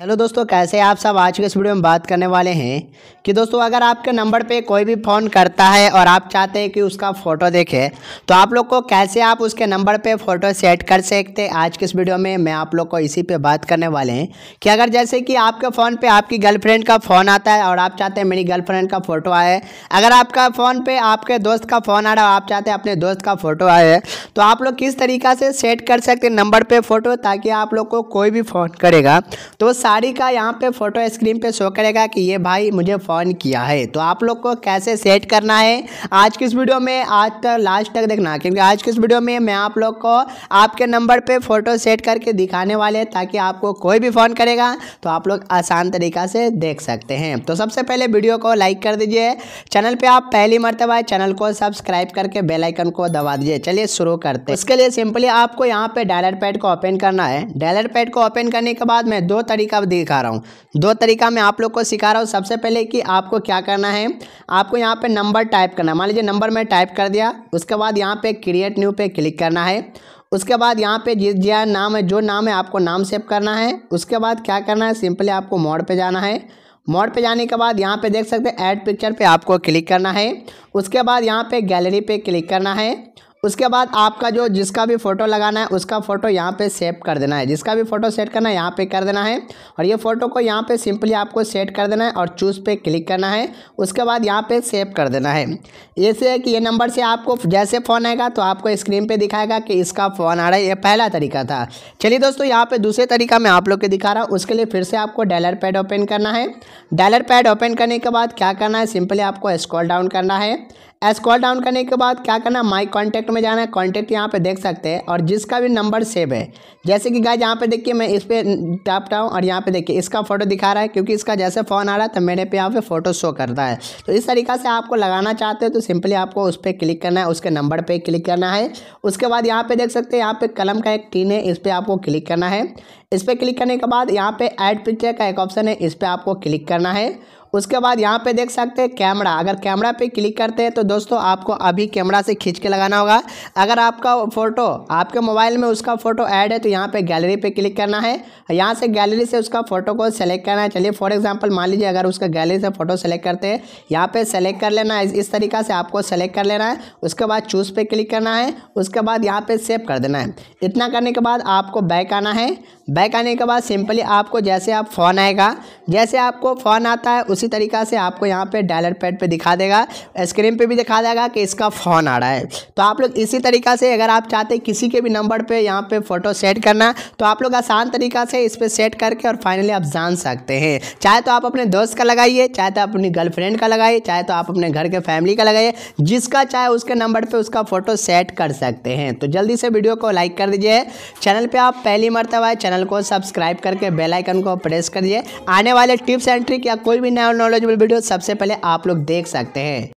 Hello दोस्तों, कैसे आप सब। आज के इस वीडियो में बात करने वाले हैं कि दोस्तों अगर आपके नंबर पे कोई भी फ़ोन करता है और आप चाहते हैं कि उसका फ़ोटो देखें तो आप लोग को कैसे आप उसके नंबर पे फ़ोटो सेट कर सकते हैं। आज के इस वीडियो में मैं आप लोग को इसी पे बात करने वाले हैं कि अगर जैसे कि आपके फ़ोन पर आपकी गर्लफ्रेंड का फ़ोन आता है और आप चाहते हैं मेरी गर्लफ्रेंड का फ़ोटो आए। अगर आपका फ़ोन पर आपके दोस्त का फ़ोन आ रहा है और आप चाहते हैं अपने दोस्त का फ़ोटो आए तो आप लोग किस तरीक़ा से सेट कर सकते हैं नंबर पर फ़ोटो, ताकि आप लोग को कोई भी फ़ोन करेगा तो साड़ी का यहाँ पे फोटो स्क्रीन पे शो करेगा कि ये भाई मुझे फ़ोन किया है। तो आप लोग को कैसे सेट करना है आज की इस वीडियो में आज तक लास्ट तक देखना, क्योंकि आज की इस वीडियो में मैं आप लोग को आपके नंबर पे फ़ोटो सेट करके दिखाने वाले हैं, ताकि आपको कोई भी फ़ोन करेगा तो आप लोग आसान तरीक़ा से देख सकते हैं। तो सबसे पहले वीडियो को लाइक कर दीजिए, चैनल पर आप पहली मरतबा चैनल को सब्सक्राइब करके बेल आइकन को दबा दीजिए। चलिए शुरू करते हैं। इसके लिए सिंपली आपको यहाँ पर डायलर पैड को ओपन करना है। डायलर पैड को ओपन करने के बाद मैं दो तरीका दिखा रहा हूँ, दो तरीका मैं आप लोग को सिखा रहा हूँ। सबसे पहले कि आपको क्या करना है, आपको यहाँ पे नंबर टाइप करना है। मान लीजिए नंबर मैं टाइप कर दिया, उसके बाद यहाँ पे क्रिएट न्यू पे क्लिक करना है। उसके बाद यहाँ पे जिस जिया नाम है, जो नाम है आपको नाम सेव करना है। उसके बाद क्या करना है, सिंपली आपको मोड पर जाना है। मोड पे जाने के बाद यहाँ पे देख सकते हैं ऐड पिक्चर पर आपको क्लिक करना है। उसके बाद यहाँ पर गैलरी पर क्लिक करना है। उसके बाद आपका जो जिसका भी फ़ोटो लगाना है उसका फ़ोटो यहाँ पे सेव कर देना है। जिसका भी फ़ोटो सेट करना है यहाँ पे कर देना है और ये फ़ोटो को यहाँ पे सिंपली आपको सेट कर देना है और चूज़ पे क्लिक करना है। उसके बाद यहाँ पे सेव कर देना है। ऐसे है कि ये नंबर से आपको जैसे फ़ोन आएगा तो आपको स्क्रीन पर दिखाएगा कि इसका फ़ोन आ रहा है। ये पहला तरीका था। चलिए दोस्तों, यहाँ पर दूसरे तरीका मैं आप लोग को दिखा रहा हूँ। उसके लिए फिर से आपको डायलर पैड ओपन करना है। डायलर पैड ओपन करने के बाद क्या करना है, सिंपली आपको स्क्रॉल डाउन करना है। स्क्रॉल डाउन करने के बाद क्या करना है, माई कॉन्टैक्ट में जाना है। कॉन्टैक्ट यहाँ पे देख सकते हैं और जिसका भी नंबर सेव है, जैसे कि गाइस यहाँ पे देखिए मैं इस पर टैपता हूँ और यहाँ पे देखिए इसका फ़ोटो दिखा रहा है, क्योंकि इसका जैसे फ़ोन आ रहा है तो मेरे पे यहाँ पे फ़ोटो शो करता है। तो इस तरीका से आपको लगाना चाहते हो तो सिंपली आपको उस पर क्लिक करना है, उसके नंबर पर क्लिक करना है। उसके बाद यहाँ पर देख सकते हैं यहाँ पर कलम का एक टीन है, इस पर आपको क्लिक करना है। इस पर क्लिक करने के बाद यहाँ पे ऐड पिक्चर का एक ऑप्शन है, इस पर आपको क्लिक करना है। उसके बाद यहाँ पे देख सकते हैं कैमरा, अगर कैमरा पे क्लिक करते हैं तो दोस्तों आपको अभी कैमरा से खींच के लगाना होगा। अगर आपका फ़ोटो आपके मोबाइल में उसका फ़ोटो ऐड है तो यहाँ पे गैलरी पे क्लिक करना है, यहाँ से गैलरी से उसका फ़ोटो को सेलेक्ट करना है। चलिए फॉर एग्जांपल मान लीजिए अगर उसका गैलरी से फ़ोटो सेलेक्ट करते हैं, यहाँ पर सेलेक्ट कर लेना है। इस तरीका से आपको सेलेक्ट कर लेना है। उसके बाद चूज़ पे क्लिक करना है। उसके बाद यहाँ पर सेव कर देना है। इतना करने के बाद आपको बैक आना है। बैक आने के बाद सिंपली आपको जैसे आप फ़ोन आएगा, जैसे आपको फ़ोन आता है उसी तरीका से आपको यहाँ पे डायलर पैड पे दिखा देगा, स्क्रीन पे भी दिखा देगा कि इसका फ़ोन आ रहा है। तो आप लोग इसी तरीका से अगर आप चाहते हैं किसी के भी नंबर पे यहाँ पे फ़ोटो सेट करना तो आप लोग आसान तरीका से इस पर सेट करके और फाइनली आप जान सकते हैं। चाहे तो आप अपने दोस्त का लगाइए, चाहे तो आप अपनी गर्लफ्रेंड का लगाइए, चाहे तो आप अपने घर के फैमिली का लगाइए, जिसका चाहे उसके नंबर पर उसका फ़ोटो सेट कर सकते हैं। तो जल्दी से वीडियो को लाइक कर दीजिए, चैनल पर आप पहली मरतबा चैनल को सब्सक्राइब करके बेल आइकन को प्रेस करिए। आने वाले टिप्स एंड ट्रिक या कोई भी नया नॉलेजेबल वीडियो सबसे पहले आप लोग देख सकते हैं।